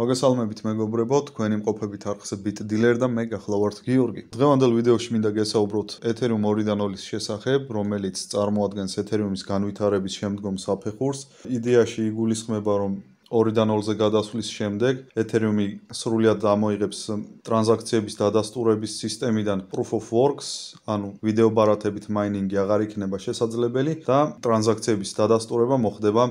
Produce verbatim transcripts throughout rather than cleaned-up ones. Magasalme bitmego brebot, cu enim copă bitarxă bit dilerda mega hlavart Georgi. Დღევანდელ ვიდეოში მინდა გესაუბროთ Ethereum ორი точка нуль-ის შესახებ, რომელიც წარმოადგენს Ethereum-ის განვითარების შემდგომ საფეხურს. Იდეაში იგულისხმება, რომ ორი точка нуль-ზე გადასვლის შემდეგ Ethereum-ი სრულად ამოიღებს ტრანზაქციების დადასტურების სისტემიდან Proof of Works, ანუ ვიდეო ბარათებით მაინინგი აღარ იქნება შესაძლებელი და ტრანზაქციების დადასტურება მოხდება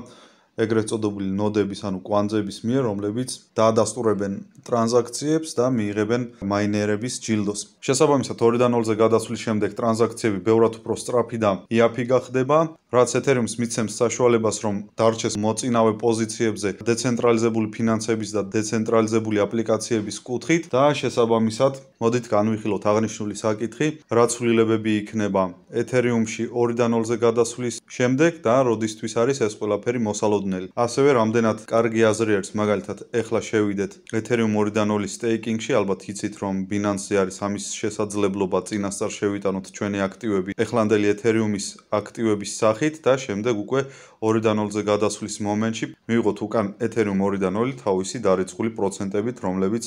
ეგრეთ წოდებული ნოდების ანუ კვანძების მიერ, რომლებიც დაადასტურებენ ტრანზაქციებს და მიიღებენ მაინერების ჯილდოს. Შესაბამისად, ორი точка нуль-ზე გადასვლის შემდეგ ტრანზაქციები ბევრად უფრო სწრაფი და იაფი ხდება, რაც Ethereum-ს მიცემს საშუალებას, რომ დარჩეს მოწინავე პოზიციებზე დეცენტრალიზებული ფინანსების და დეცენტრალიზებული აპლიკაციების კუთხით და შესაბამისად, მოდით განვიხილოთ აღნიშნული საკითხი, რა ცვლილებები იქნება Ethereum-ში ორი точка нуль-ზე გადასვლის შემდეგ და როდისთვის არის ეს ყველაფერი მოსალოდნელი. Ასევე რამდენად კარგი აზრი არის, მაგალითად, ეხლა შევიდეთ Ethereum ორი точка нуль-ის სტეიკინგში, ალბათ იცით, რომ Binance-ზე არის ამის შესაძლებლობა, წინასწარ შევიტანოთ ჩვენი აქტივები ეხლანდელი Ethereum-ის აქტივების სახით და შემდეგ უკვე ორი точка нуль-ზე გადასვლის მომენტში მივიღოთ უკან Ethereum ორი точка нуль თავისი დარიცხული პროცენტებით, რომლებიც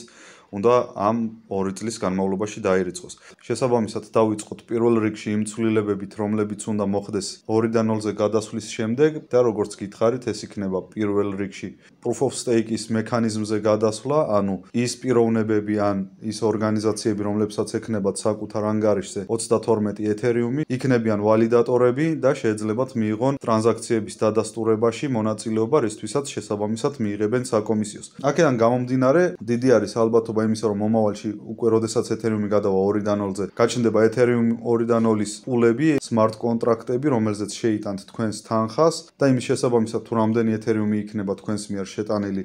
უნდა ამ ორი წლის განმავლობაში დაირიცხოს. Შესაბამისად, დავიწყოთ პირველ რიგში იმ ცვლილებებით, რომლებიც უნდა მოხდეს ორი точка нуль-ზე გადასვლის შემდეგ და როგორც გითხარით, ეს იქნება პირველ რიგში Proof of stake-ის მექანიზმზე გადასვლა, ანუ ის პიროვნებები ან ის ორგანიზაციები, რომლებსაც ექნებათ საკუთარ ანგარიშზე ოცდათორმეტი Ethereum-ი, იქნებიან ვალიდატორები და შეიძლებათ მიიღონ ტრანზაქციების დადასტურებაში მონაწილეობა, რისთვისაც შესაბამისად მიიღებენ საკომისიოს. აქედან გამომდინარე, დიდი არის ალბათობა იმისა, რომ მომავალში უკვე როდესაც Ethereum-ი გადავა ორი точка нуль-ზე, გაჩნდება Ethereum ორი точка нуль-ის პულები, smart კონტრაქტები, რომელზეც შეიტანთ თქვენს თანხას და იმის შესაბამისად, თუ რამდენი Ethereum-ი იქნება თქვენს მიერ შეტანილი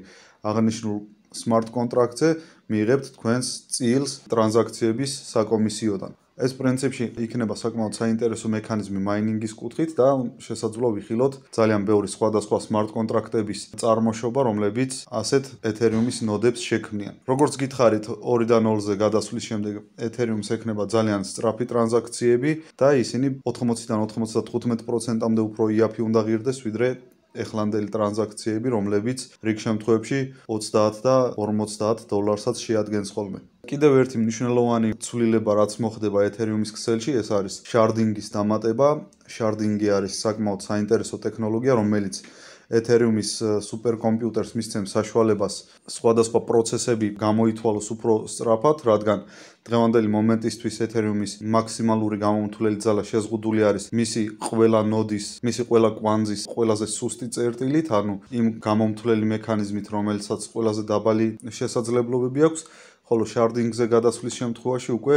აღნიშნულ smart კონტრაქტზე, მიიღებთ თქვენს წილს ტრანზაქციების საკომისიოდან. ეს პრინციპში იქნება საკმაოდ საინტერესო მექანიზმი მაინინგის კუთხით და შესაძლოა ვიხილოთ ძალიან ბევრი სხვადასხვა smart კონტრაქტების წარმოშობა, რომლებიც ასეთ Ethereum-ის ნოდებს შექმნიან. Როგორც გითხარით, ორი точка нуль-ზე გადასვლის შემდეგ Ethereum-ს ექნება ძალიან სწრაფი ტრანზაქციები და ისინი ოთხმოციდან ოთხმოცდათხუთმეტ პროცენტამდე უფრო იაფი უნდა ღირდეს, ვიდრე ეხლანდელი ტრანზაქციები, რომლებიც რიგ შემთხვევებში ოცდაათ და ორმოცდაათ დოლარსაც შეადგენს ხოლმე. Კიდევ ერთი მნიშვნელოვანი ცვლილება, რაც მოხდება Ethereum-ის ქსელში, ეს არის Sharding-ის დამატება. Sharding-ი არის საკმაოდ საინტერესო ტექნოლოგია, რომელიც Ethereum-ის სუპერკომპიუტერს მისცემს საშუალებას სხვადასხვა პროცესები გამოითვალოს უფრო სწრაფად, რადგან დღევანდელი მომენტისთვის Ethereum-ის მაქსიმალური გამომთვლელი ძალა შეზღუდული არის მისი ყველა ნოდის, მისი ყველა კვანძის ყველაზე სუსტი წერტილით, ანუ იმ გამომთვლელი მექანიზმით, რომელსაც ყველაზე დაბალი შესაძლებლობები აქვს. ხოლო Sharding-ზე გადასვლის შემთხვევაში უკვე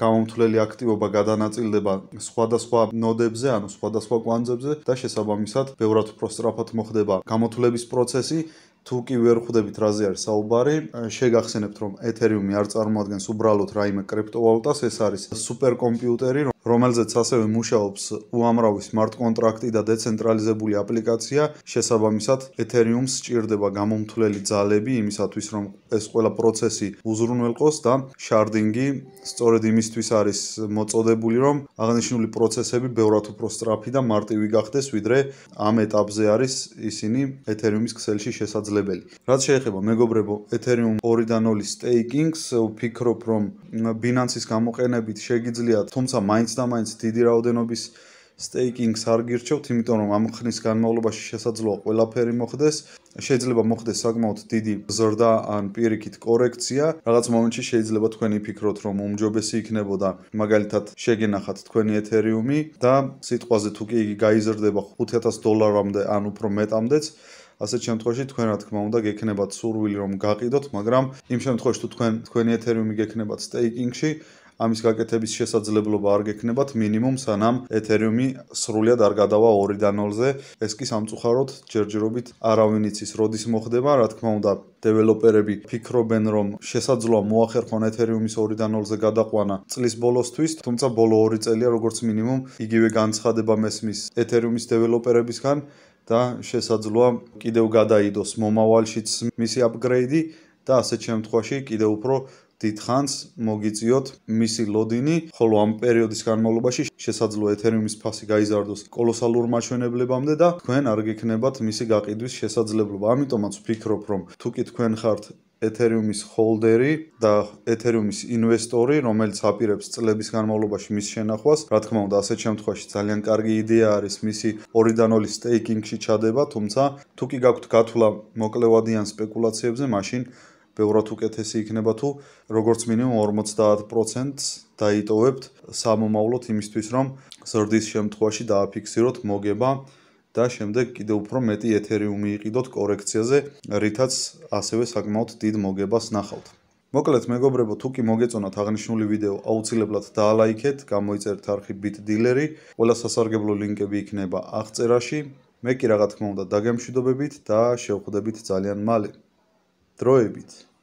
გამომთვლელი აქტივობა გადანაწილდება სხვადასხვა ნოდებზე, ანუ სხვადასხვა კვანძებზე და შესაბამისად ბევრად უფრო სწრაფად მოხდება გამოთვლების პროცესი. Თუ კი ვერ ხვდებით რაზე არის საუბარი, შეგახსენებთ, რომ Ethereum-ი არ წარმოადგენს უბრალოდ რაიმე კრიპტოვალუტას, ეს არის სუპერკომპიუტერი, რომელზეც ასევე მუშაობს უამრავი smart კონტრაქტი და დეცენტრალიზებული აპლიკაცია. შესაბამისად, Ethereum-ს სჭირდება გამომთვლელი ძალები იმისათვის, რომ ეს ყველა პროცესი უზრუნველყოს და Sharding-ი სწორედ იმისთვის არის მოწოდებული, რომ აღნიშნული პროცესები ბევრად უფრო სწრაფი და მარტივი გახდეს, ვიდრე ამ ეტაპზე არის ისინი Ethereum-ის ქსელში შესაძლებელი. Რაც შეეხება მეგობრებო Ethereum ორი точка нуль-ის სტეიკინგს, ვფიქრობ, რომ Binance-ის გამოყენებით შეგიძლიათ, თუმცა მაინც და მაინც დიდი რაოდენობის სტეიკინგს არ გირჩევთ, იმიტომ რომ ამ ხნის განმავლობაში შესაძლოა ყველაფერი მოხდეს. Შეიძლება მოხდეს საკმაოდ დიდი ზრდა ან პირიქით კორექცია. Რაღაც მომენტში შეიძლება თქვენ იფიქროთ, რომ უმჯობესი იქნებოდა, მაგალითად, შეგენახათ თქვენი Ethereum-ი და სიტყვაზე თუ კი იგი გაიზრდება ხუთი ათასი დოლარამდე ან უფრო მეტამდეც, ასეთ შემთხვევაში თქვენ რა თქმა უნდა გეკნებათ სურვილი, რომ გაყიდოთ, მაგრამ იმ შემთხვევაში თუ თქვენ თქვენი Ethereum-ი გეკნებათ სტეიკინგში, ამის გაკეთების შესაძლებლობა არ გექნებათ მინიმუმ სანამ Ethereum-ი სრულად არ გადავა ორი точка нуль-ზე. ეს კი სამწუხაროდ ჯერჯერობით არავინ იცის როდის მოხდება. Რა თქმა უნდა, დეველოპერები ფიქრობენ, რომ შესაძლოა მოახერხონ Ethereum-ის ორი точка нуль-ზე გადაყვანა წლის ბოლოსთვის, თუმცა ბოლო ორი წელია როგორც მინიმუმ იგივე განცხადება მესმის Ethereum-ის დეველოპერებისგან და შესაძლოა კიდევ გადაიდოს მომავალშიც მისი აპგრეიდი და ასეთ შემთხვევაში კიდევ უფრო დიდხანს მოგიწიოთ მისი ლოდინი, ხოლო ამ პერიოდის განმავლობაში შესაძლოა Ethereum-ის ფასი გაიზარდოს კოლოსალურ მაჩვენებლებამდე და თქვენ არ გექნებათ მისი გაყიდვის შესაძლებლობა. ამიტომაც ვფიქრობ, რომ თუ კი თქვენ ხართ Ethereum-is holder-i da Ethereum-is investor-i, რომელიც აპირებს წლების განმავლობაში მის შენახვას. Რა თქმა უნდა, ასეთ შემთხვევაში ძალიან კარგი იდეა არის მისი ორიდან ორი სტეიკინგში ჩადება, თუმცა თუ კი გაქვთ გათვლა მოკლევადიან სპეკულაციებზე, მაშინ ბევრად უკეთესი იქნება თუ როგორც მინიმუმ ორმოცდაათ პროცენტს დაიტოვებთ სამომავლოდ იმისთვის, რომ ზრდის შემთხვევაში დააფიქსიროთ მოგება და შემდეგ კიდევ უფრო მეტი ეთერიუმი იყიდოთ კორექციაზე, რითაც ასევე საკმაოდ დიდ მოგებას ნახავთ. მოკლედ მეგობრებო, თუ კი მოგეწონათ აღნიშნული ვიდეო, აუცილებლად დაალაიქეთ, გამოიწერეთ არხი დილერი, ყველა სასარგებლო ლინკები იქნება აღწერაში. მე კი რა თქმა უნდა დაგემშვიდობებით და შევხვდებით ძალიან მალე. Droebit.